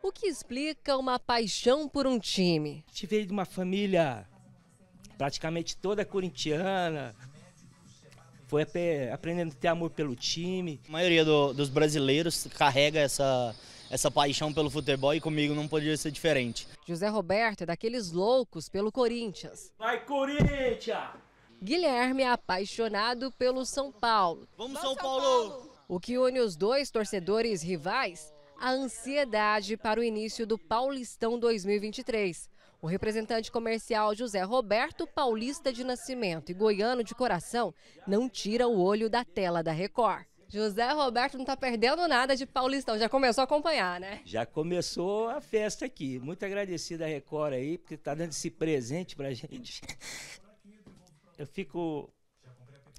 O que explica uma paixão por um time? A gente veio de uma família praticamente toda corintiana, foi aprendendo a ter amor pelo time. A maioria dos brasileiros carrega essa paixão pelo futebol e comigo não podia ser diferente. José Roberto é daqueles loucos pelo Corinthians. Vai, Corinthians! Guilherme é apaixonado pelo São Paulo. Vamos, São Paulo! O que une os dois torcedores rivais? A ansiedade para o início do Paulistão 2023. O representante comercial José Roberto, paulista de nascimento e goiano de coração, não tira o olho da tela da Record. José Roberto não está perdendo nada de Paulistão, já começou a acompanhar, né? Já começou a festa aqui. Muito agradecido à Record aí, porque está dando esse presente para a gente. Eu fico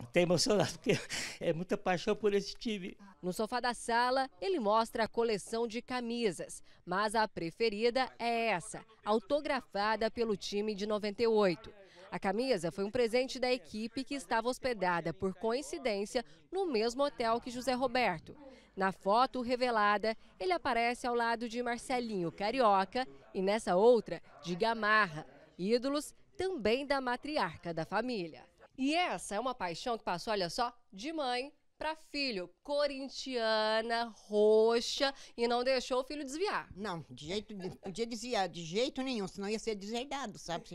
até emocionado, porque é muita paixão por esse time. No sofá da sala, ele mostra a coleção de camisas, mas a preferida é essa, autografada pelo time de 98. A camisa foi um presente da equipe que estava hospedada, por coincidência, no mesmo hotel que José Roberto. Na foto revelada, ele aparece ao lado de Marcelinho Carioca e nessa outra, de Gamarra, ídolos também da matriarca da família. E essa é uma paixão que passou, olha só, de mãe para filho, corintiana, roxa, e não deixou o filho desviar. Não, não podia desviar de jeito nenhum, senão ia ser deserdado, sabe?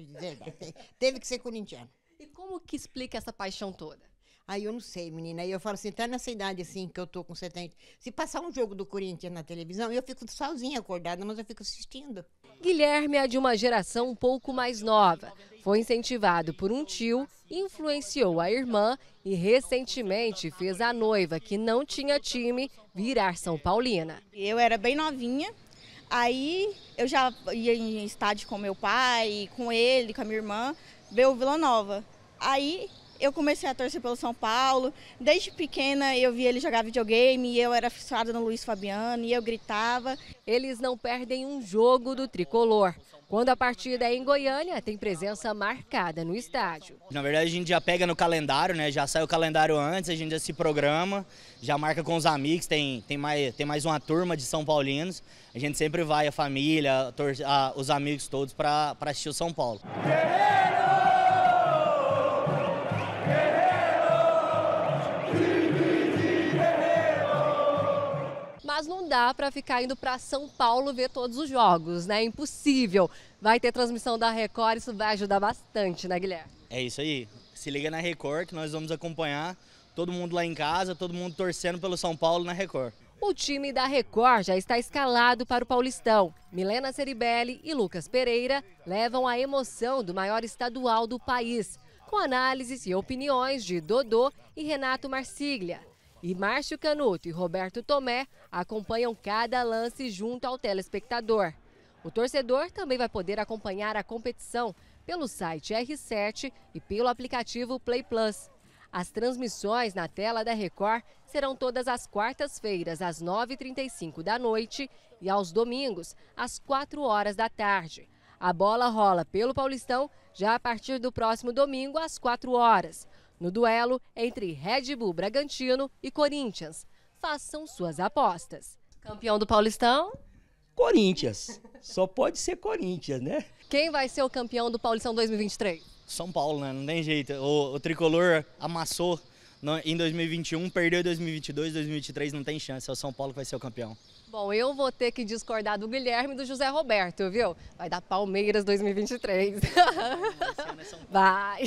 Teve que ser corintiano. E como que explica essa paixão toda? Aí eu não sei, menina, aí eu falo assim, tá nessa idade assim, que eu tô com 70, se passar um jogo do Corinthians na televisão, eu fico sozinha acordada, mas eu fico assistindo. Guilherme é de uma geração um pouco mais nova. Foi incentivado por um tio, influenciou a irmã e recentemente fez a noiva, que não tinha time, virar São Paulina. Eu era bem novinha, aí eu já ia em estádio com meu pai, com ele, com a minha irmã, ver o Vila Nova. Aí eu comecei a torcer pelo São Paulo, desde pequena eu vi ele jogar videogame e eu era aficionada no Luiz Fabiano e eu gritava. Eles não perdem um jogo do tricolor. Quando a partida é em Goiânia, tem presença marcada no estádio. Na verdade a gente já pega no calendário, né? Já sai o calendário antes, a gente já se programa, já marca com os amigos, tem mais uma turma de São Paulinos. A gente sempre vai, a família, os amigos todos para assistir o São Paulo. Mas não dá para ficar indo para São Paulo ver todos os jogos, né? Impossível. Vai ter transmissão da Record, isso vai ajudar bastante, né, Guilherme? É isso aí. Se liga na Record que nós vamos acompanhar todo mundo lá em casa, todo mundo torcendo pelo São Paulo na Record. O time da Record já está escalado para o Paulistão. Milena Ceribelli e Lucas Pereira levam a emoção do maior estadual do país, com análises e opiniões de Dodô e Renato Marsiglia. E Márcio Canuto e Roberto Tomé acompanham cada lance junto ao telespectador. O torcedor também vai poder acompanhar a competição pelo site R7 e pelo aplicativo Play Plus. As transmissões na tela da Record serão todas as quartas-feiras, às 9h35 da noite e aos domingos, às 16h da tarde. A bola rola pelo Paulistão já a partir do próximo domingo, às 16h. No duelo entre Red Bull Bragantino e Corinthians. Façam suas apostas. Campeão do Paulistão? Corinthians. Só pode ser Corinthians, né? Quem vai ser o campeão do Paulistão 2023? São Paulo, né? Não tem jeito. O tricolor amassou em 2021, perdeu em 2022, 2023 não tem chance. É o São Paulo que vai ser o campeão. Bom, eu vou ter que discordar do Guilherme e do José Roberto, viu? Vai dar Palmeiras 2023. Vai.